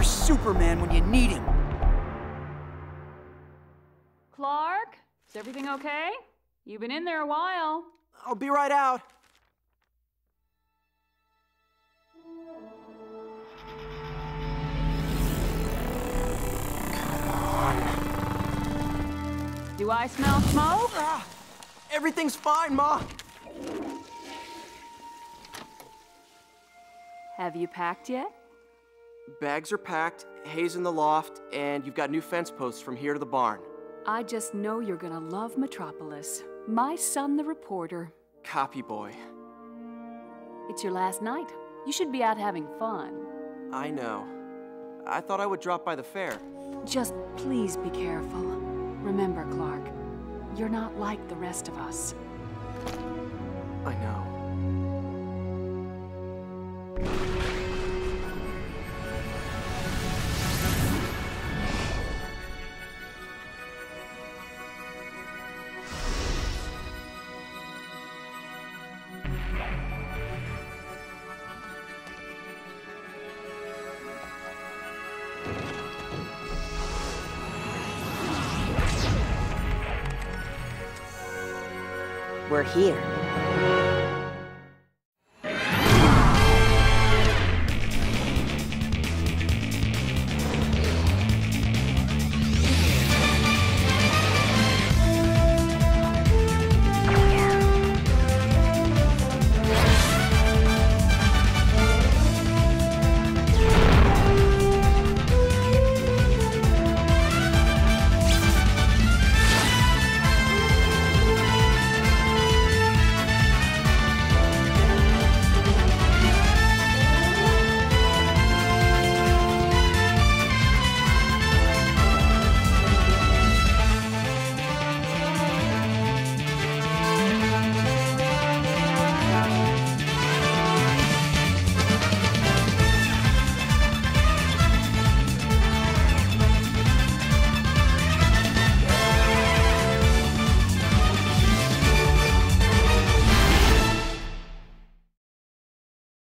Where's Superman when you need him? Clark, is everything okay? You've been in there a while. I'll be right out. Come on. Do I smell smoke? Ah, everything's fine, Ma. Have you packed yet? Bags are packed, hay's in the loft, and you've got new fence posts from here to the barn. I just know you're gonna love Metropolis. My son, the reporter. Copy boy. It's your last night. You should be out having fun. I know. I thought I would drop by the fair. Just please be careful. Remember, Clark, you're not like the rest of us. I know. We're here.